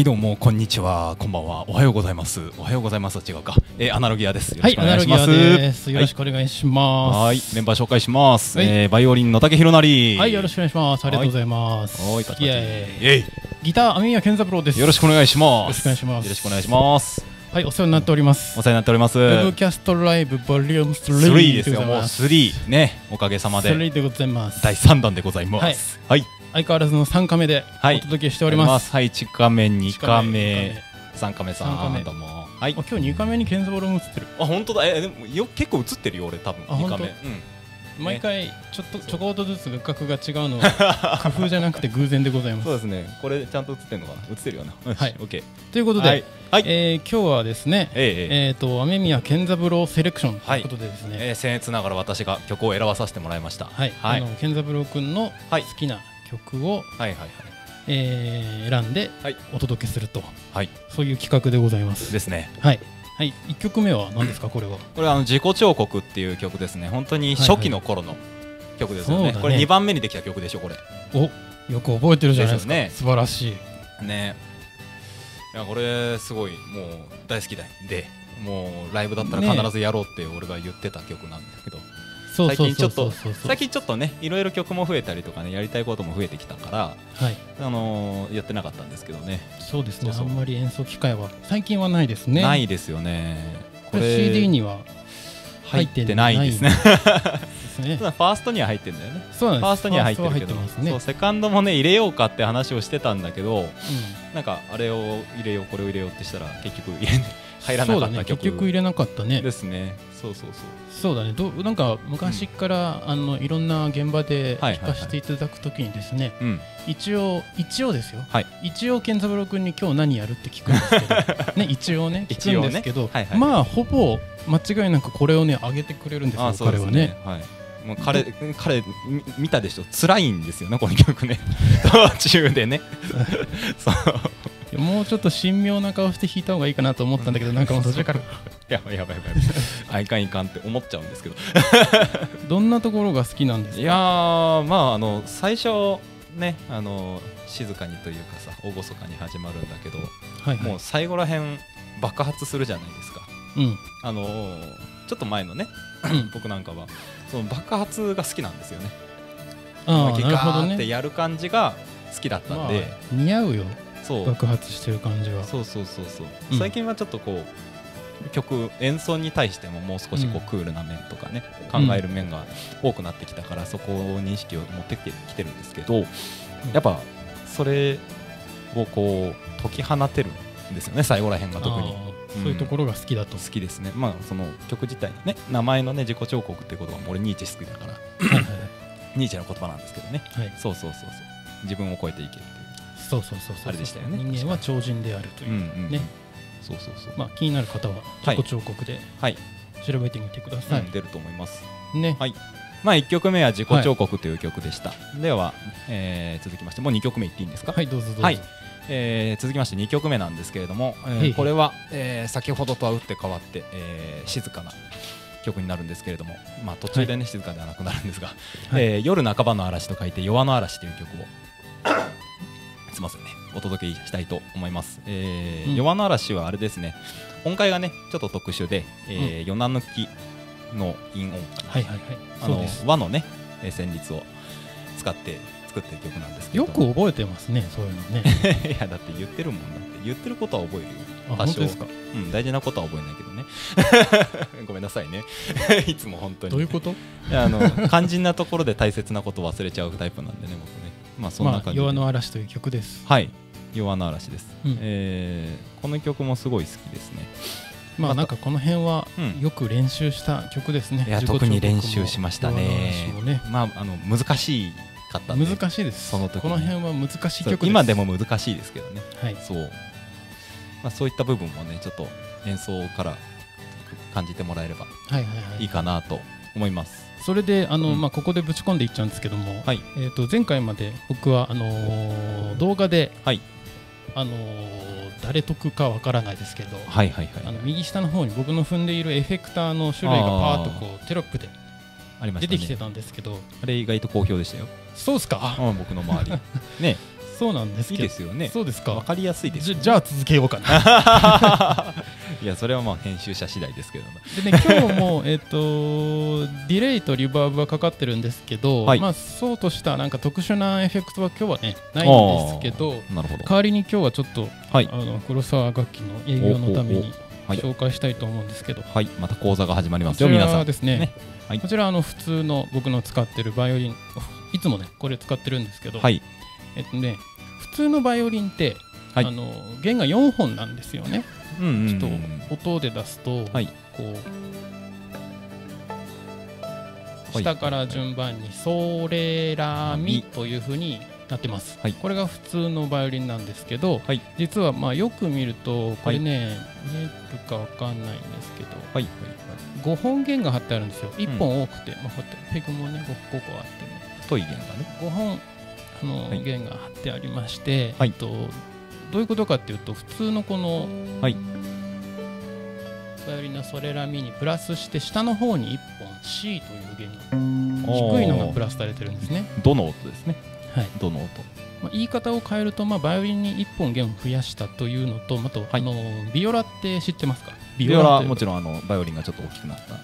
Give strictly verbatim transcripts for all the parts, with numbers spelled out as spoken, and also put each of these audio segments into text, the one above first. はいどうもこんにちは、こんばんは、おはようございます。おはようございます違うか、えー、アナロギアです。よろしくお願いします。はい、よろしくお願いします。はい、はいメンバー紹介します。はい、えー、バイオリンの竹弘成。はい、よろしくお願いします。ありがとうございます。はい、パチパチイエーイ。ギター雨宮健三郎です。よろしくお願いします。よろしくお願いします。よろしくお願いします。はい、お世話になっております。お世話になっております。ウェブキャストライブボリュームスリーですよ。もうスリーね、おかげさまでスリーでございます。だいさんだんでございます。はい、相変わらずのさんかめでお届けしております。はい、いっかめ、にかめ、さんかめさん、どうも。はい。今日にかめにケンズボロも映ってる。あ、本当だ。え、でもよ結構映ってるよ、俺多分。にかめ。毎回ちょっとちょこっとずつ画角が違うのは工夫じゃなくて偶然でございます。そうですね。これちゃんと映ってるのかな。映ってるよな。はい。オッケー。ということで、今日はですね、えっと雨宮健三郎セレクションということでですね、僭越ながら私が曲を選ばさせてもらいました。はい。あの健三郎君の好きな曲を選んでお届けすると、はい、そういう企画でございます。ですね。はい。はい、いっきょくめは何ですか、これは。これはあの自己彫刻っていう曲ですね。本当に初期の頃の曲ですよね。これにばんめにできた曲でしょ、これ。お、よく覚えてるじゃないですか。素晴らしい。ね。いや、これすごいもう大好きだで、もうライブだったら必ずやろうって俺が言ってた曲なんですけど。最近ちょっと最近ちょっとね、いろいろ曲も増えたりとかね、やりたいことも増えてきたから、はい、あのー、やってなかったんですけどね。そうですね。そうそう、あんまり演奏機会は最近はないですね。ないですよね。これ シーディー には入ってないですね。ファーストには入ってるんだよね。そうなんです。ファーストには入ってるけど、そうセカンドもね入れようかって話をしてたんだけど、うん、なんかあれを入れようこれを入れようってしたら結局入れない。入らなかった曲。結局入れなかったね。ですね。そうそうそう。そうだね。どうなんか昔からあのいろんな現場で聞かせていただくときにですね、一応一応ですよ。一応健三郎君に今日何やるって聞くんですけどね、一応ね聞くんですけど、まあほぼ間違いなくこれをね上げてくれるんですよ、彼はね。もう彼彼見たでしょ。辛いんですよね、この曲ね。途中でね。そう。もうちょっと神妙な顔して弾いた方がいいかなと思ったんだけど、なんかもう途中からやばいやばいやばいあいかんいかんって思っちゃうんですけどどんなところが好きなんですか。いやー、まああの最初ね、あの静かにというかさ、厳かに始まるんだけど、はい、はい、もう最後らへん爆発するじゃないですか。うん、あのちょっと前のね僕なんかはその爆発が好きなんですよね。あー、なるほどね。ガーってやる感じが好きだったんで、まあ、似合うよ、爆発してる感じは。そうそうそうそう、うん、最近はちょっとこう曲演奏に対してももう少しこうクールな面とかね、うん、考える面が多くなってきたから、そこに意識を持ってきてきてるんですけど、うん、やっぱそれをこう解き放てるんですよね、最後らへんが特に。そういうところが好きだと。好きですね。まあその曲自体のね、名前のね自己彫刻ってことは俺ニーチェ好きだからニーチェの言葉なんですけどね、はい、そうそうそうそう、自分を超えていける。そうそうそうそう。人間は超人であるというね。そうそうそう。まあ気になる方は自己彫刻で調べてみてください。出ると思います。ね。はい。まあ一曲目は自己彫刻という曲でした。では続きましてもう二曲目いっていいんですか。はい、どうぞどうぞ。はい。続きまして二曲目なんですけれども、これは先ほどとは打って変わって静かな曲になるんですけれども、まあ途中でね静かではなくなるんですが、夜半ばの嵐と書いて夜の嵐という曲を。すみませんね、お届けしたいと思います。えーうん、夜の嵐はあれですね、音階がねちょっと特殊で、えーうん、夜な抜きの陰音和のね旋律を使って作ってる曲なんですけど、よく覚えてますね、そういうのねいやだって言ってるもん、だって言ってることは覚えるよ。多少、うん、大事なことは覚えないけどねごめんなさいねいつも本当に、ね、どういうことあの肝心なところで大切なことを忘れちゃうタイプなんでね、僕ね。まあそんな感じで、夜の嵐という曲です。はい、夜の嵐です。うん、えー、この曲もすごい好きですね。まあなんかこの辺はよく練習した曲ですね。いや特に練習しましたね。ね、まああの難しかったんで。難しいです。その時この辺は難しい曲です。今でも難しいですけどね。はい。そう。まあそういった部分もねちょっと演奏から感じてもらえればいいかなと思います。それであの、うん、まあここでぶち込んでいっちゃうんですけども、はい、えと前回まで僕はあのー、動画で、はい、あのー、誰得かわからないですけど、右下の方に僕の踏んでいるエフェクターの種類がパーッとこうテロップで出てきてたんですけど、 あ,、ね、あれ意外と好評でしたよ。そうっすか。あ僕の周りねそうなんですけど、いいですよね。そうですか、分かりやすいです、ね、じ, じゃあ続けようかな。いやそれはまあ編集者次第ですけどで、ね、今日も、えー、とディレイとリバーブがかかってるんですけど、はい、まあ、そうとしたなんか特殊なエフェクトは今日は、ね、ないんですけ ど, なるほど代わりに今日はちょっと、はい、あの黒沢楽器の営業のためにおおお、はい、紹介したいと思うんですけど、はい、また講座が始まりますよ皆さんですね、ね、はい、こちらあの普通の僕の使ってるバイオリン、いつもねこれ使ってるんですけど、はい、えっとね、普通のバイオリンって、はい、あの弦がよんほんなんですよね。うんうんうん、ちょっと音で出すと、はい、こう下から順番にソレラミというふうになってます、はい、これが普通のバイオリンなんですけど、はい、実はまあよく見るとこれね、はい、見えるかわかんないんですけど、はい、ごほん弦が張ってあるんですよ。いっぽん多くて、うん、まあ、ペグもねごこあってね、太い弦がねごほんあの弦が張ってありまして、はい、えっとどういうことかっていうと、普通のこのバイオリンのソレラミにプラスして下の方にいっぽん C という弦が低いのがプラスされてるんですね。どの音ですね、はい、どの音、まあ、言い方を変えると、まあ、バイオリンにいっぽん弦を増やしたというのと、あと、はい、あのビオラって知ってますか。ビオラもちろんあのバイオリンがちょっと大きくなった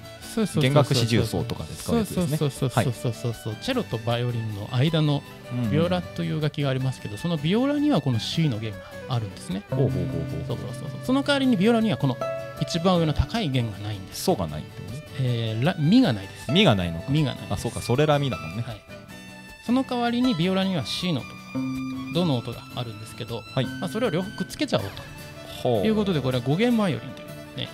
弦楽四重奏とかで使われてるんですね。そうそうそうそうそう、はい、チェロとバイオリンの間のビオラという楽器がありますけど、そのビオラにはこの C の弦があるんですね。その代わりにビオラにはこの一番上の高い弦がないんです。ソがないってことですね、えー、ラミがないです。ミがないのか、ミがないです。あ、そうか、それらミだもんね、はい、その代わりにビオラには C の音、ドの音があるんですけど、はい、まあ、それを両方くっつけちゃおうということで、これはご弦バイオリンという、ね、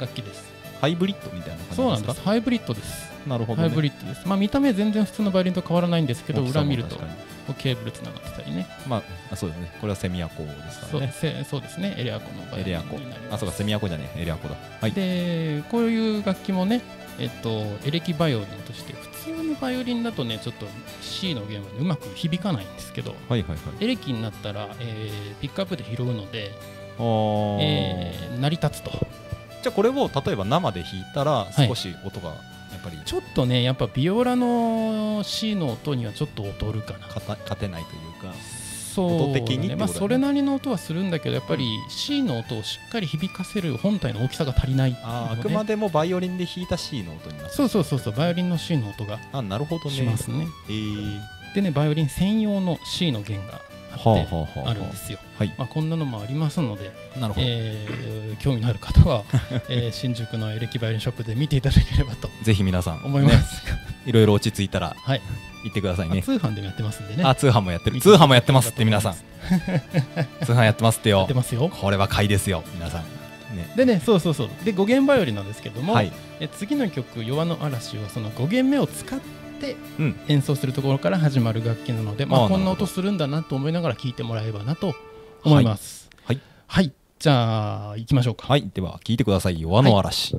楽器です。ハイブリッドみたいな感じですか。そうなんです、ハイブリッドです。なるほど、ね、ハイブリッドです。まあ、見た目全然普通のバイオリンと変わらないんですけど、裏見るとケーブルつながってたりね、まあ、そうですね、これはセミアコですからね。 そ, そうですねエレアコのバイオリンになります。あ、そうか、セミアコじゃねえ、エレアコだ、はい、でこういう楽器もね、えっと、エレキバイオリンとして、普通のバイオリンだとねちょっと C の弦は、ね、うまく響かないんですけど、はいはいはい、エレキになったら、えー、ピックアップで拾うので、えー、成り立つと。じゃあこれを例えば生で弾いたら少し音がやっぱり、はい、ちょっとねやっぱビオラの C の音にはちょっと劣るかな、勝てないというか、そうね、音的に、まあ、それなりの音はするんだけど、やっぱり C の音をしっかり響かせる本体の大きさが足りない、ね、あ, あくまでもバイオリンで弾いた C の音になる。そうそうそうそう、バイオリンの C の音がしますね。でね、バイオリン専用の C の弦があるんですよ。こんなのもありますので、えー、興味のある方はえ新宿のエレキバイオリンショップで見ていただければとぜひ皆さん思います、ね、いろいろ落ち着いたら行ってくださいね。通販でもやってますんでね。あ、通販もやってる、通販もやってますって皆さん通販やってますってよ、やってますよ、これは買いですよ皆さん、ね、でね、そうそうそう、でご弦バイオリンなんですけども、はい、え次の曲「弱の嵐」はそのご弦目を使ってで演奏するところから始まる楽器なので、まあこんな音するんだなと思いながら聴いてもらえればなと思います。はい、はいはい、じゃあ行きましょうか。はい、では聴いてください。弱の嵐、はい。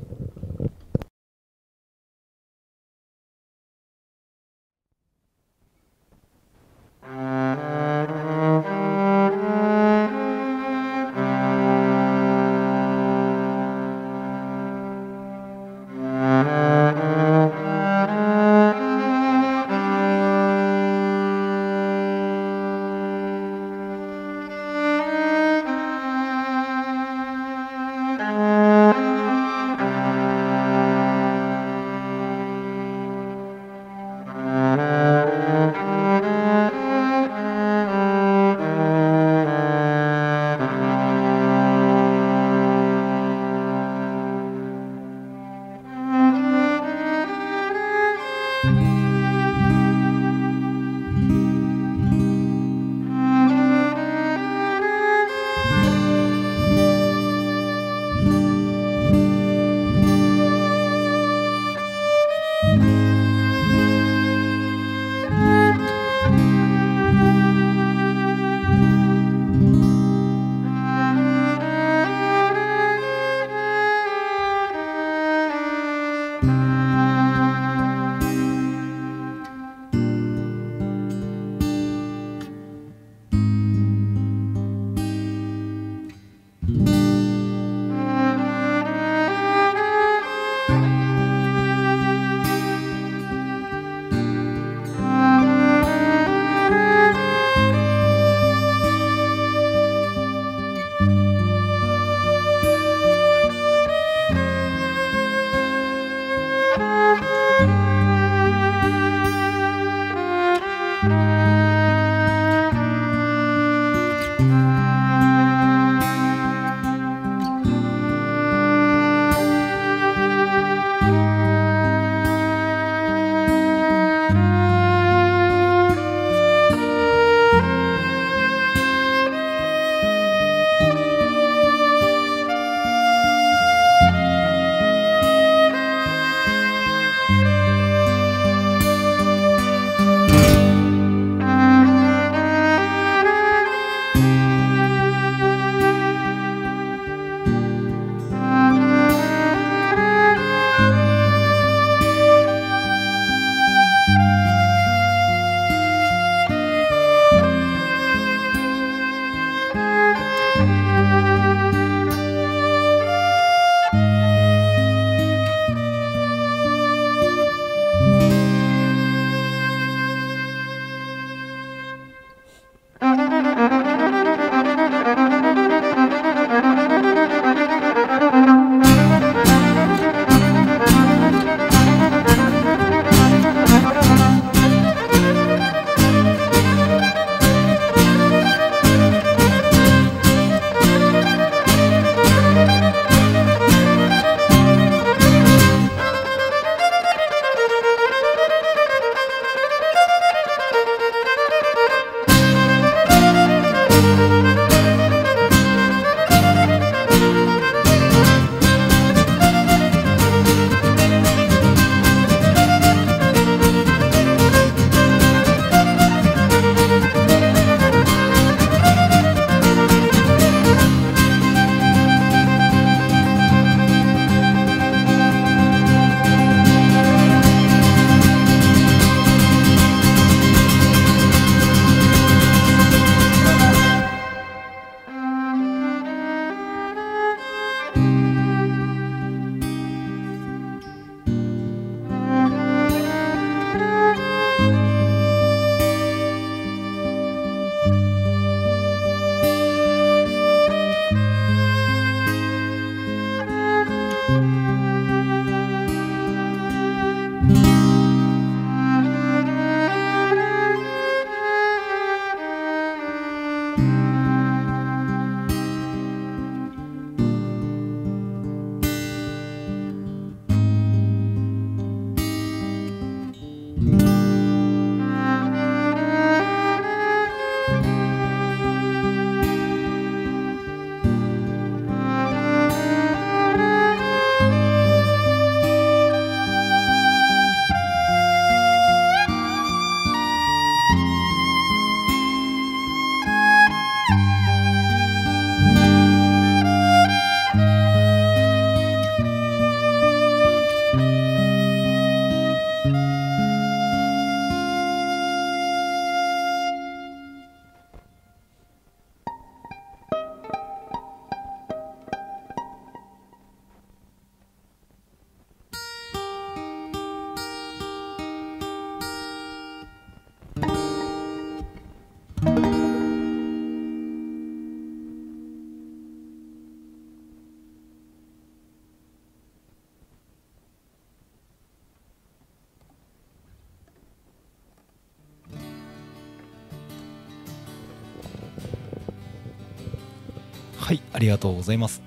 はい、ありがとうございます。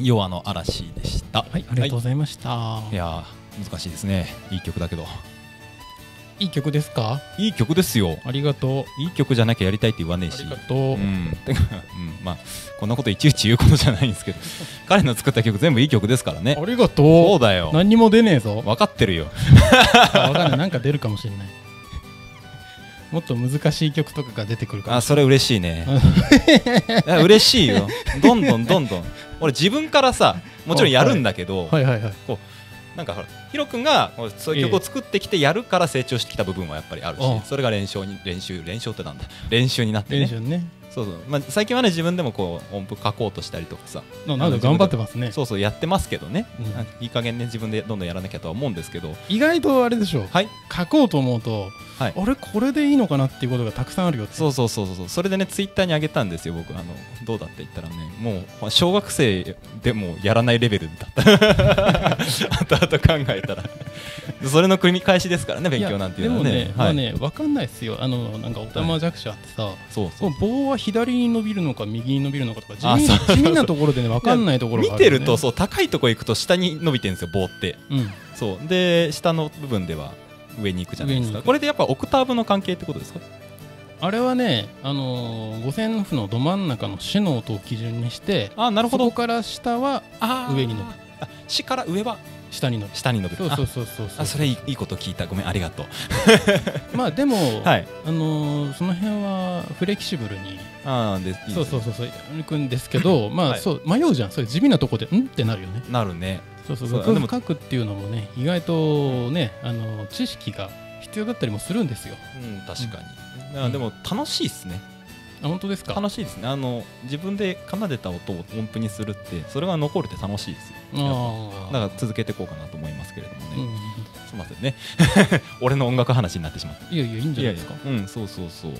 ヨアの嵐でした。はい、ありがとうございました。はい、いや難しいですね。いい曲だけど。いい曲ですか？いい曲ですよ。ありがとう。いい曲じゃなきゃやりたいって言わねえし。ありがとう。うん。てか、うん、まあこんなこといちいち言うことじゃないんですけど、彼の作った曲全部いい曲ですからね。ありがとう。そうだよ。何にも出ねえぞ。分かってるよ。あ、分かんない。なんか出るかもしれない。もっと難しい曲とかが出てくるから。あ、それ嬉しいね。嬉しいよ。どんどんどんどん俺自分からさ、もちろんやるんだけど、こうなんかほらヒロ君がそういう曲を作ってきてやるから成長してきた部分はやっぱりあるし、それが練習に練習練習ってなんだ練習になってね。そうそう、まあ最近はね自分でもこう音符書こうとしたりとかさ、なんか頑張ってますね。そうそうやってますけどね、いい加減ね自分でどんどんやらなきゃとは思うんですけど、意外とあれでしょう、書こうと思うとあれこれでいいのかなっていうことがたくさんあるよって。そうそうそうそう、それでねツイッターに上げたんですよ僕。あのどうだって言ったらね、もう小学生でもやらないレベルだった後々考えたら。それの繰り返しですからね、勉強なんていうのはね。でもね、まあね、分かんないですよ。あのなんかおたまじゃくしあってさ、棒は左に伸びるのか右に伸びるのかとか地味なところでね、分かんないところがあるよね。見てるとそう高いところ行くと下に伸びてるんですよ棒って。そうで下の部分では上に行くじゃないですか。これでやっぱオクターブの関係ってことですか？あれはね、あの五線譜のど真ん中のシの音を基準にして、あ、なるほど。そこから下は上に伸びる、シから上は下に伸びる。下に伸びる。そうそうそうそう。それいいこと聞いた。ごめん、ありがとう。まあでもあのその辺はフレキシブルに。ああで。そうそうそうそう。行くんですけど、まあそう迷うじゃん。それ地味なとこでんってなるよね。なるね。そうそうそう。でも書くっていうのもね、意外とね、あの知識が必要だったりもするんですよ。うん、確かに。あ、でも楽しいですね。あ、本当ですか？楽しいですね。あの自分で奏でた音を音符にするってそれが残るって楽しいですよ。だから続けていこうかなと思いますけれどもね。すみませんね。俺の音楽話になってしまった。いやいやいいんじゃないですか。いやいや、うん、そうそうそう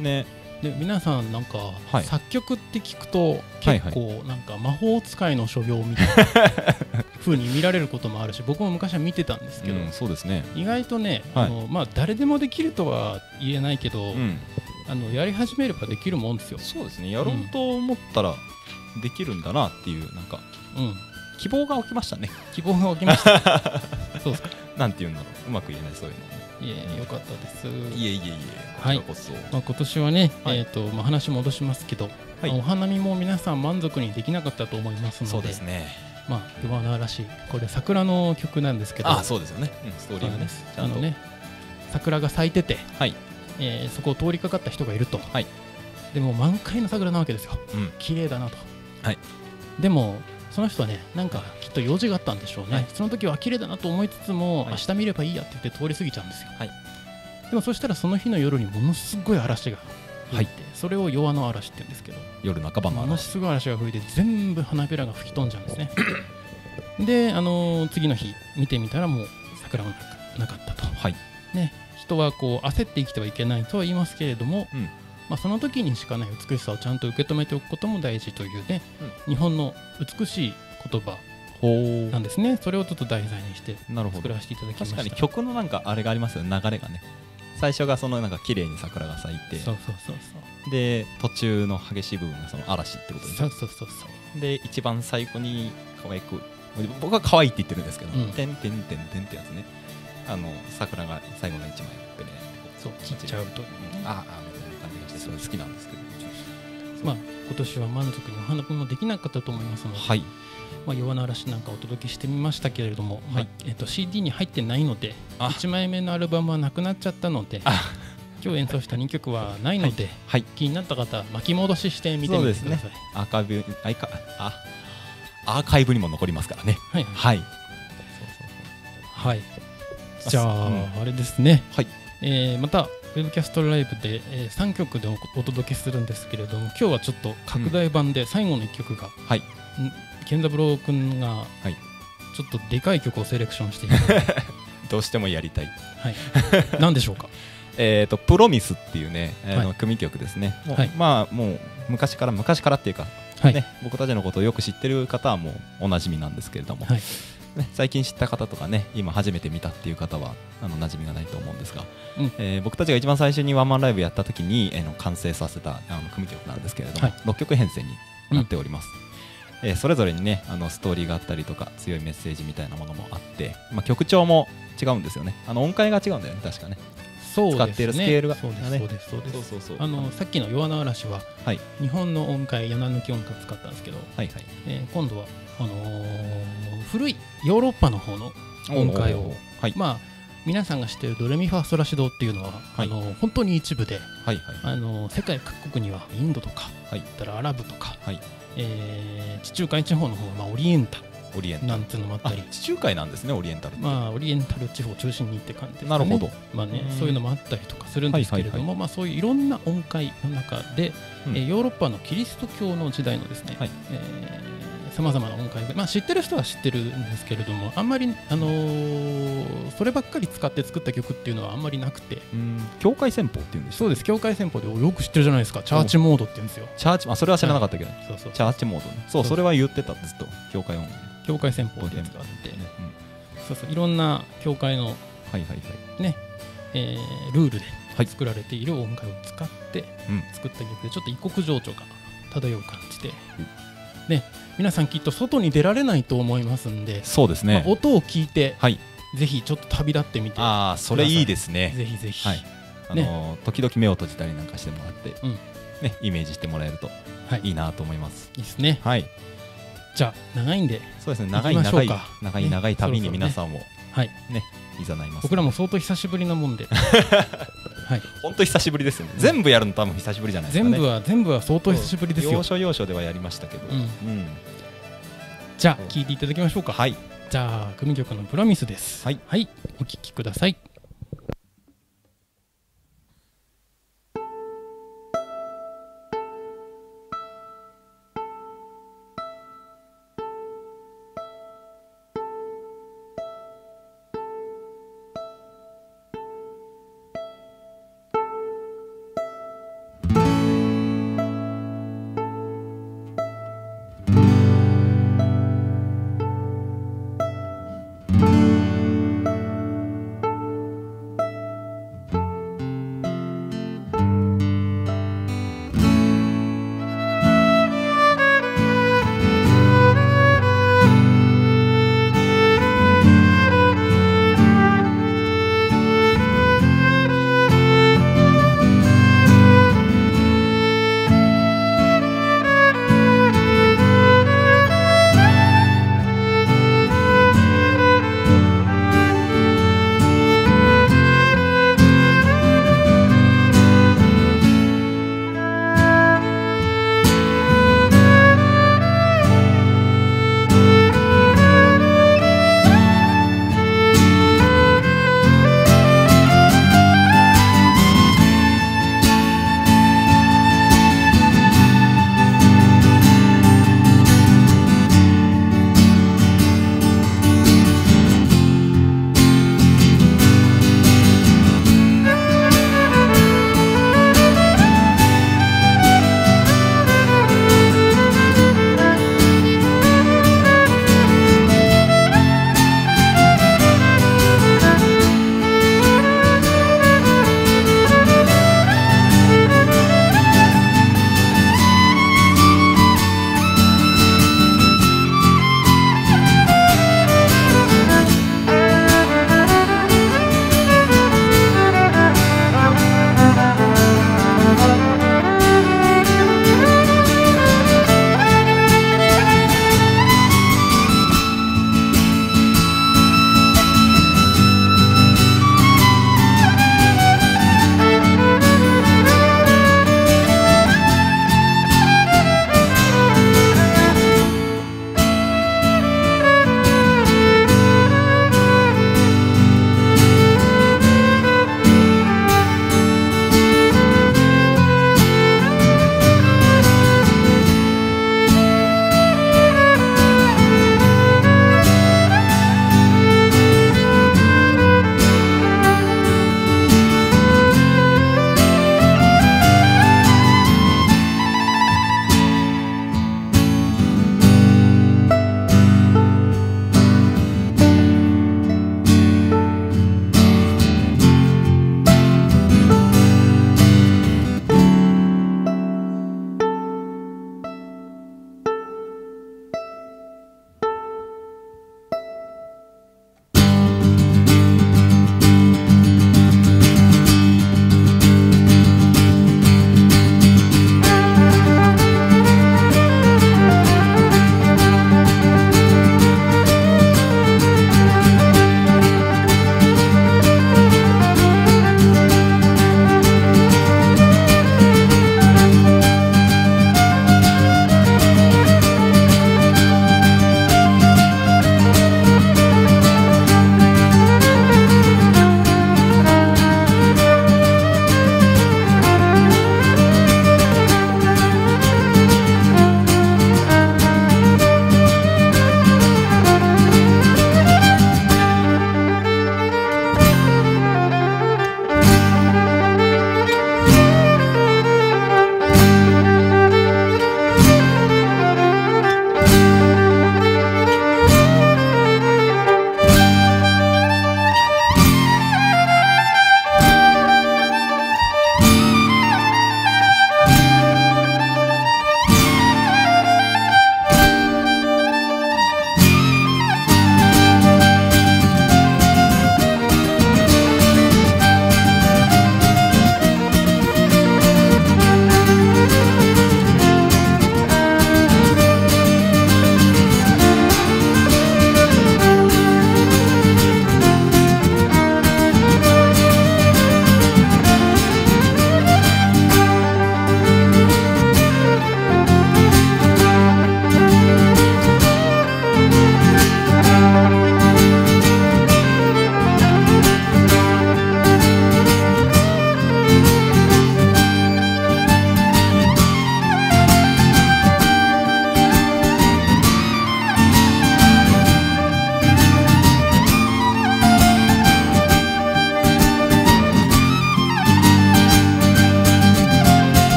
ね。で皆さんなんか、はい、作曲って聞くと結構なんか魔法使いの書評みたいな風に見られることもあるし、僕も昔は見てたんですけど、うん、そうですね。意外とね、はい、あのまあ誰でもできるとは言えないけど。うん、あのやり始めればできるもんですよ。そうですね。やろうと思ったらできるんだなっていう、なんか、うん、希望が起きましたね。希望が起きました。そうですか。なんていうんだろう。うまく言えないそういうの。いえ、よかったです。いえいえいえ。はい。まあ今年はね、はい、えっとまあ話戻しますけど、はい、お花見も皆さん満足にできなかったと思いますので。そうですね。まあヨアの嵐、これ桜の曲なんですけど。あ、そうですよね。うん、ストーリーがね。あのね、桜が咲いてて。はい。えー、そこを通りかかった人がいると、はい、でも満開の桜なわけですよ、うん、綺麗だなと、はい、でもその人はね、なんかきっと用事があったんでしょうね、はい、その時は綺麗だなと思いつつも、はい、明日見ればいいやって言って通り過ぎちゃうんですよ、はい、でもそしたらその日の夜にものすごい嵐が吹いて、はい、それを夜の嵐って言うんですけど、夜半ばの嵐、ものすごい嵐が吹いて全部花びらが吹き飛んじゃうんですね。で、あのー、次の日見てみたらもう桜もなかったと、はい、ね、人はこう焦って生きてはいけないとは言いますけれども、うん、まあその時にしかない美しさをちゃんと受け止めておくことも大事というね、うん、日本の美しい言葉なんですね。それをちょっと題材にして作らせていただきました。確かに曲のなんかあれがありますよね、流れがね。最初がそのなんか綺麗に桜が咲いて、で途中の激しい部分がその嵐ってことですね。そうそうそうそう。で一番最後に可愛く、僕は可愛いって言ってるんですけど、うん、てんてんてんてんってやつね。あの桜が最後の一枚でね、そう切っちゃうと、ああみたいな感じがして、それ好きなんですけど、まあ今年は満足にお花見もできなかったと思いますので、はい、まあヨアの嵐なんかお届けしてみましたけれども、はい、えっと シーディー に入ってないので、いちまいめのアルバムはなくなっちゃったので、今日演奏したにきょくはないので、はい、気になった方巻き戻ししてみてみてください。アーカイブ、あいか、あ、アーカイブにも残りますからね。はいはいはい。じゃあ、あれですね、はい、えー、またウェブキャストライブで、えー、さんきょくで お, お届けするんですけれども、今日はちょっと拡大版で最後のいっきょくが、健三郎君がちょっとでかい曲をセレクションしていた、はい、どうしてもやりたい、はい、何でしょうか。えとプロミスっていうね、あの組曲ですね、はい、まあもう昔から昔からっていうか、はい、ね、僕たちのことをよく知ってる方はもうおなじみなんですけれども、はい、最近知った方とかね、今初めて見たっていう方はあの馴染みがないと思うんですが、うん、えー、僕たちが一番最初にワンマンライブやった時に、えー、の完成させたあの組曲なんですけれども、はい、ろっきょく編成になっております、うん。えー、それぞれにねあのストーリーがあったりとか強いメッセージみたいなものもあって、まあ、曲調も違うんですよね。あの音階が違うんだよね確かね。そうですね、使っているスケールがそうですそうですそうですそうそう。あのさっきの弱な嵐は、はい、日本の音階柳抜き音階使ったんですけど、はいはい。えー、今度はあのー、古いヨーロッパの方の音階を、はい、まあ皆さんが知っているドレミファソラシドっていうのは、はい、あの本当に一部で、はいはい、あの世界各国にはインドとか、はい、だからアラブとか、はい、えー、地中海地方の方は、まあ、オリエンタルなんていうのもあったり。地中海なんですねオリエンタルって。まあオリエンタル地方を中心にって感じですね。なるほど。まあね、そういうのもあったりとかするんですけれども、はいはいはい、まあ、そういういろんな音階の中で、うん、えー、ヨーロッパのキリスト教の時代のですね、はい、えーさまざまな音階が、まあ、知ってる人は知ってるんですけれども、あんまり、あのー、そればっかり使って作った曲っていうのはあんまりなくて、うん、教会戦法っていうんです。そうです、教会戦法でよく知ってるじゃないですか。チャーチモードって言うんですよ。チャーチ、あ、それは知らなかったけど、はい、そうそう、チャーチモード、ね、そう、それは言ってたずっと。教会音教会戦法ってやつがあって、うん、そうそう、いろんな教会の、はいはいはい、ね、えー、ルールで作られている音階を使って作った曲で、ちょっと異国情緒が漂う感じで、うん、ね、皆さんきっと外に出られないと思いますんで、そうですね、まあ、音を聞いて、はい、ぜひちょっと旅立ってみてください。ああ、それいいですね。ぜひぜひ、はい、あのーね、時々目を閉じたりなんかしてもらって、うん、ね、イメージしてもらえるといいなと思います、はい、いいですね、はい。じゃあ長いんで、そうですね、長い長い長い長い旅に皆さんを、ね、はい、ね、いざないます、ね。僕らも相当久しぶりなもんではい、本当久しぶりですよね。全部やるの多分久しぶりじゃないですかね。全部は全部は相当久しぶりですよ。要所要所ではやりましたけど、うんうん、じゃあ聴いていただきましょうか、はい、じゃあ組曲のプロミスです、はいはい、お聴きください。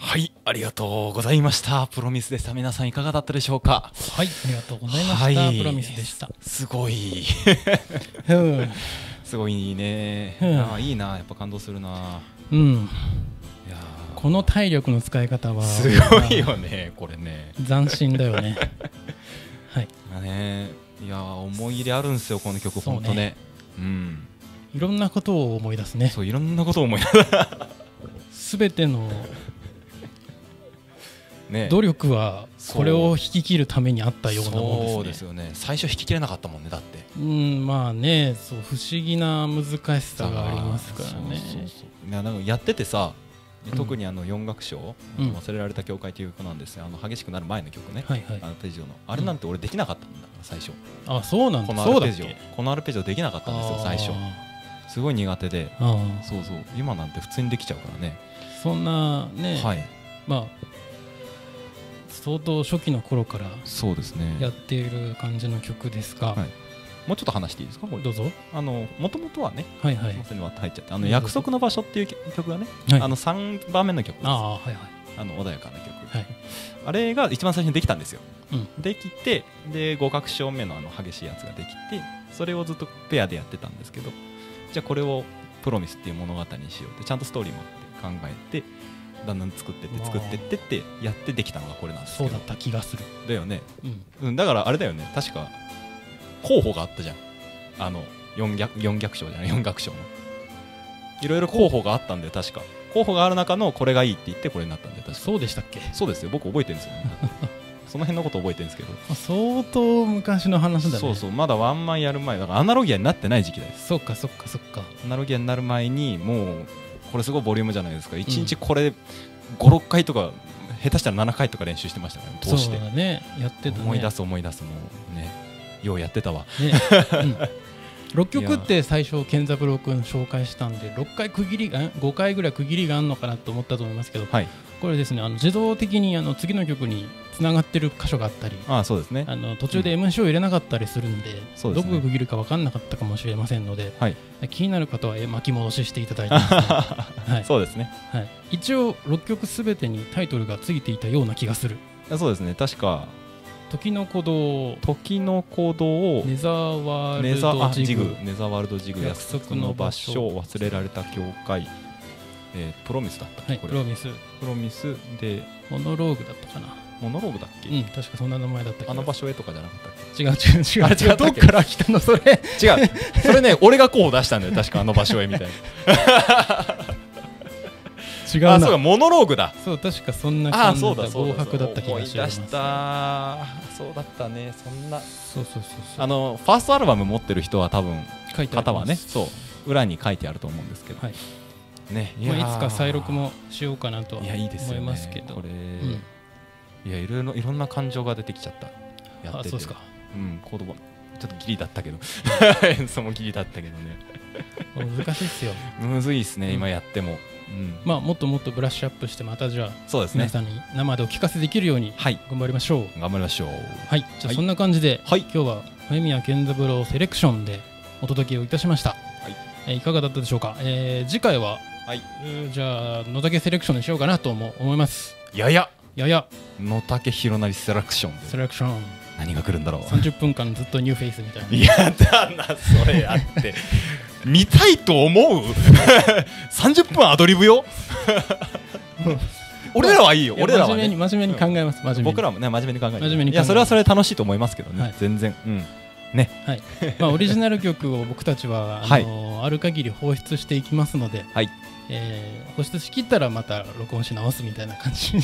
はい、ありがとうございました。プロミスでした。皆さんいかがだったでしょうか。はい、ありがとうございました。はい、プロミスでした。すごい。すごいね。ああ、いいな、やっぱ感動するな。うん。いや、この体力の使い方はすごいよね、これね。斬新だよね。はい。ね、いや、思い入れあるんですよ、この曲、本当ね。うん。いろんなことを思い出すね。そう、いろんなことを思い出す。すべての。ね、努力はこれを引き切るためにあったようなものですね。そうですよね。最初引き切れなかったもんね、だって。うん、まあね、そう不思議な難しさがありますからね。そうそうそう。なんかやっててさ、特にあの四楽章、うん、忘れられた教会という曲なんですね。あの激しくなる前の曲ね。はいはい、アルペジオのあれなんて俺できなかったんだから最初。うん、あ、そうなんだ。このアルペジオ、このアルペジオできなかったんですよ最初。すごい苦手で。そうそう。今なんて普通にできちゃうからね。そんなね。はい。まあ。相当初期の頃からやっている感じの曲ですが、はい、もうちょっと話していいですか。これどうぞ。あのもともとはね、はいはい、すみません入っちゃって、あの約束の場所っていう曲がね、はい、あのさんばんめの曲です。ああ、はいはい、あの穏やかな曲、はい、あれが一番最初にできたんですよ、うん、できてでご楽章目のあの激しいやつができて、それをずっとペアでやってたんですけど、じゃあこれをプロミスっていう物語にしようってちゃんとストーリーもあって考えて、だんだん作ってって作ってってってやってできたのがこれなんですけど。そうだった気がする。だよね、うん、だからあれだよね、確か候補があったじゃん、あの四逆四逆章じゃない四楽章のいろいろ候補があったんで、確か候補がある中のこれがいいって言ってこれになったんで、確かそうでしたっけ。そうですよ、僕覚えてるんですよね。その辺のこと覚えてるんですけど、相当昔の話だね。そうそう、まだワンマンやる前だから、アナロギアになってない時期だよ。そうかそうかそうか。アナロギアになる前にもうこれすごいボリュームじゃないですか。いちにちこれご、ろっかいとか、下手したらななかいとか練習してましたから、通して。そうだね、やってたね。思い出す思い出す、もうね、ようやってたわ。ろっきょくって最初健三郎君紹介したんで、ろっかい区切りがごかいぐらい区切りがあるのかなと思ったと思いますけど、はい、これですね、あの自動的にあの次の曲につながってる箇所があったり、ああそうですね、あの途中で エムシー を入れなかったりするんで、うん、どこが区切るか分かんなかったかもしれませんので、はい、気になる方は巻き戻ししていただいて、はい、そうですね、はい、一応ろっきょくすべてにタイトルがついていたような気がする。そうですね、確か時の鼓動、時の鼓動、ネザーワールドジグ、ネザーワールドジグ、約束の場所、忘れられた教会、えー、プロミスだった、はい、これプロミス、プロミスでモノローグだったかな、モノローグだっけ、うん、確かそんな名前だったっけ、あの場所へとかじゃなかったっけ、違う違う違う違う、どっから来たのそれ、違う、それね、俺がこう出したんだよ、確かあの場所へみたいな。違うな。あ、そうか、モノローグだ。そう、確かそんな感じだ。暴白だった気がします。思い出した。そうだったね。そんな。そうそうそうそう。あのファーストアルバム持ってる人は多分方はね、そう裏に書いてあると思うんですけど。はい。ね、いつか再録もしようかなと思いますけど。これ、いやいろいろいろんな感情が出てきちゃった。あ、そうですか。うん、言葉ちょっとギリだったけど、演奏もギリだったけどね。難しいっすよ。むずいっすね、今やっても。うん、まあもっともっとブラッシュアップして、またじゃあ皆さんに生でお聞かせできるように頑張りましょう、はい、頑張りましょう。はい、じゃあそんな感じで、はい、今日は梅宮健三郎セレクションでお届けをいたしました、はい、えー、いかがだったでしょうか。えー、次回は、はい、じゃあ野武セレクションにしようかなとも思います。やややや野武弘成セレクションでセレクション何が来るんだろう。さんじゅっぷんかんずっとニューフェイスみたいな。やだなそれやって見たいと思う。さんじゅっぷんアドリブよ。俺らはいいよ。俺らはね、真面目に考えます。真面目に。僕らもね、真面目に考える。いや、それはそれ楽しいと思いますけどね。全然。ね。はい。まあオリジナル曲を僕たちはあのある限り放出していきますので、放出しきったらまた録音し直すみたいな感じを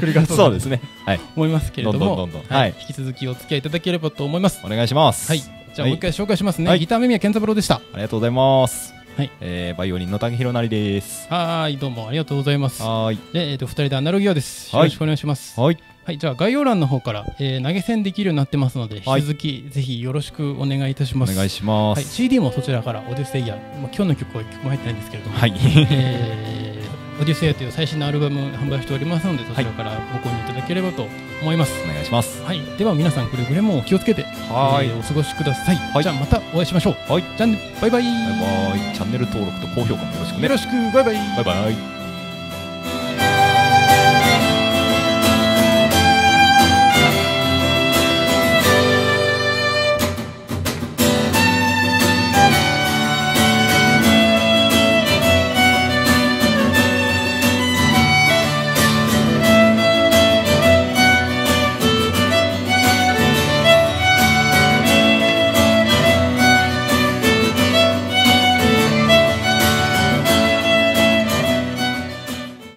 繰り返す。そうですね。はい。思いますけれども、はい。引き続きお付き合いいただければと思います。お願いします。はい。じゃあもう一回紹介しますね。ギター梅宮健三郎でした。ありがとうございます。はい、えー、バイオリン野武弘成です。はい、どうもありがとうございます。はい。で、えっと二人でアナロギアです。よろしくお願いします。はい。はい、じゃあ概要欄の方から投げ銭できるようになってますので、引き続きぜひよろしくお願いいたします。お願いします。シーディー もそちらからオデュセイヤ、今日の曲は一曲も入ってないんですけれども、はい。オデュセイヤという最新のアルバム販売しておりますので、そちらからご購入いただければと思います。お願いします。はい、では皆さんくれぐれも気をつけてお過ごしください。じゃあまたお会いしましょう。はい、じゃあね、バイバイ。バイバイ。チャンネル登録と高評価もよろしくね。よろしく。バイバイ。バイバイ。